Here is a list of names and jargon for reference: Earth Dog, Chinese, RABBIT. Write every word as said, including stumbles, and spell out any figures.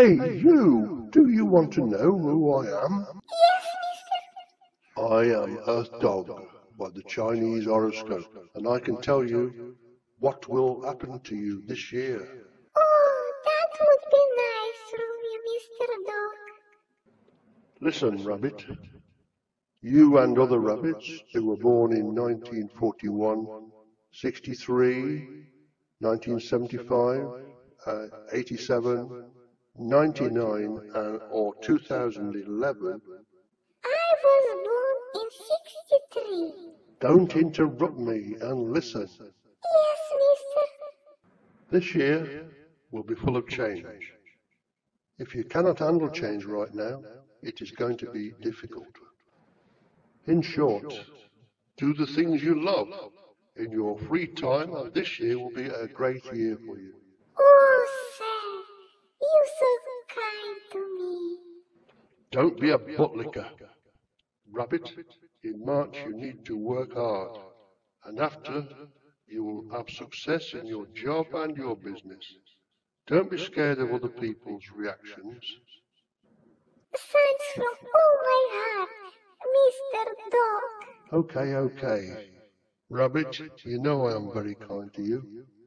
Hey, you, do you want to know who I am? Yes, mister. I am Earth Dog by the Chinese horoscope, and I can tell you what will happen to you this year. Oh, that would be nice from you, Mister Dog. Listen, Rabbit. You and other rabbits who were born in nineteen forty-one, sixty-three, nineteen seventy-five, uh, eighty-seven, ninety-nine, uh, or two thousand eleven. I was born in sixty-three. Don't interrupt me and listen. Yes, mister. This year will be full of change. If you cannot handle change right now, it is going to be difficult. In short, do the things you love. In your free time, and this year will be a great year for you. Oh, sir, you're so kind to me. Don't be a buttlicker. Rabbit, in March you need to work hard, and after you will have success in your job and your business. Don't be scared of other people's reactions. Thanks from all my heart, Mister Dog. Okay, okay. Rabbit, you know I am very kind to you.